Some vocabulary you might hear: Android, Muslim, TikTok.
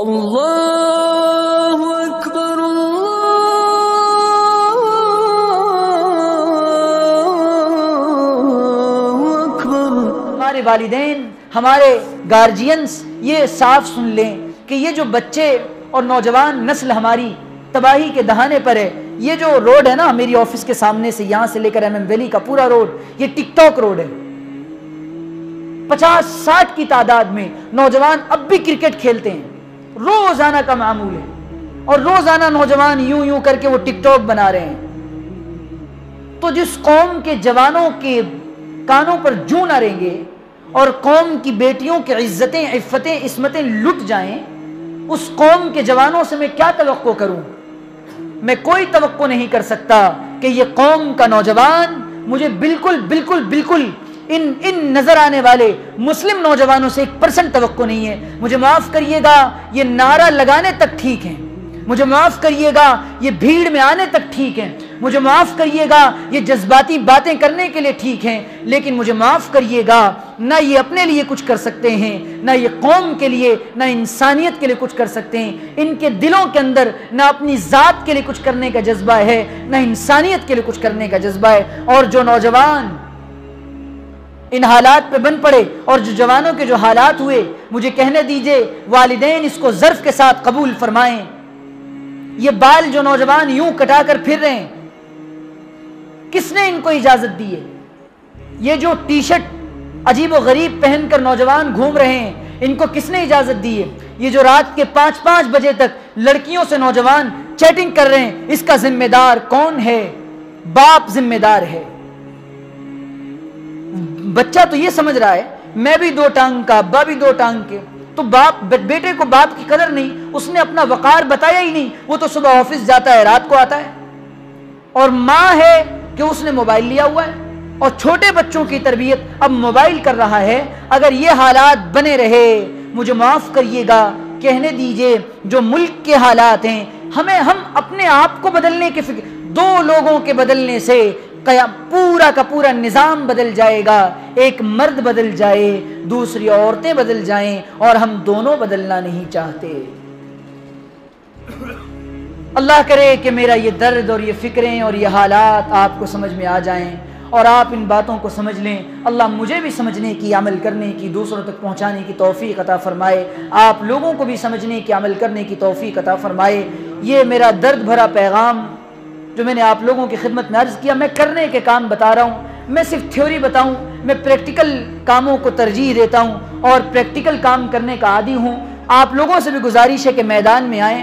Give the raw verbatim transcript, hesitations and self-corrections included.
अल्लाहु अकबर अल्लाहु अकबर। हमारे वालिदैन, हमारे गार्जियंस ये साफ सुन लें कि ये जो बच्चे और नौजवान नस्ल हमारी तबाही के दहाने पर है। ये जो रोड है ना मेरी ऑफिस के सामने से, यहाँ से लेकर एम एम वैली का पूरा रोड, ये टिकटॉक रोड है। पचास साठ की तादाद में नौजवान अब भी क्रिकेट खेलते हैं, रोजाना का मामूल है। और रोजाना नौजवान यूं यूं करके वो टिकटॉक बना रहे हैं। तो जिस कौम के जवानों के कानों पर जूं ना रहेंगे और कौम की बेटियों की इज्जतें, इफ्फतें, इस्मतें लुट जाएं, उस कौम के जवानों से मैं क्या तवक्को करूं? मैं कोई तवक्को नहीं कर सकता कि ये कौम का नौजवान मुझे बिल्कुल बिल्कुल बिल्कुल इन इन नजर आने वाले मुस्लिम नौजवानों से एक परसेंट तवक्को नहीं है। मुझे माफ करिएगा, ये नारा लगाने तक ठीक है, मुझे माफ करिएगा ये भीड़ में आने तक ठीक है, मुझे माफ करिएगा ये जज्बाती बातें करने के लिए ठीक है, लेकिन मुझे माफ करिएगा ना ये अपने लिए कुछ कर सकते हैं, ना ये कौम के लिए, ना इंसानियत के लिए कुछ कर सकते हैं। इनके दिलों के अंदर ना अपनी ज़ात के लिए कुछ करने का जज्बा है, ना इंसानियत के लिए कुछ करने का जज्बा है। और जो नौजवान इन हालात पे बन पड़े और जो जवानों के जो हालात हुए, मुझे कहने दीजिए वालिदैन इसको ज़र्फ़ के साथ कबूल फरमाएं। ये बाल जो नौजवान यूं कटा कर फिर रहे हैं, किसने इनको इजाज़त दी है? ये जो टी शर्ट अजीब व गरीब पहन कर नौजवान घूम रहे हैं, इनको किसने इजाज़त दी है? ये जो रात के पाँच पाँच बजे तक लड़कियों से नौजवान चैटिंग कर रहे हैं, इसका जिम्मेदार कौन है? बाप जिम्मेदार है। बच्चा तो ये समझ रहा है मैं भी दो टांग का, अब्बा भी दो टांग के, तो बाप बेटे को बाप की कदर नहीं, उसने अपना वकार बताया ही नहीं। वो तो सुबह ऑफिस जाता है, रात को आता है। और माँ है कि उसने मोबाइल लिया हुआ है और छोटे बच्चों की तरबियत अब मोबाइल कर रहा है। अगर ये हालात बने रहे, मुझे माफ करिएगा, कहने दीजिए जो मुल्क के हालात हैं, हमें हम अपने आप को बदलने के फिक्र, दो लोगों के बदलने से पूरा का पूरा निज़ाम बदल जाएगा। एक मर्द बदल जाए, दूसरी औरतें बदल जाएं, और हम दोनों बदलना नहीं चाहते। अल्लाह करे कि मेरा ये दर्द और ये फिक्रें और ये हालात आपको समझ में आ जाएं और आप इन बातों को समझ लें। अल्लाह मुझे भी समझने की, अमल करने की, दूसरों तक पहुँचाने की तौफीक अता फ़रमाए। आप लोगों को भी समझने की, अमल करने की तौफीक अता फ़रमाए। ये मेरा दर्द भरा पैगाम जो मैंने आप लोगों की खिदमत में अर्ज़ किया, मैं करने के काम बता रहा हूँ। मैं सिर्फ थ्योरी बताऊँ, मैं प्रैक्टिकल कामों को तरजीह देता हूँ और प्रैक्टिकल काम करने का आदी हूँ। आप लोगों से भी गुजारिश है कि मैदान में आएँ।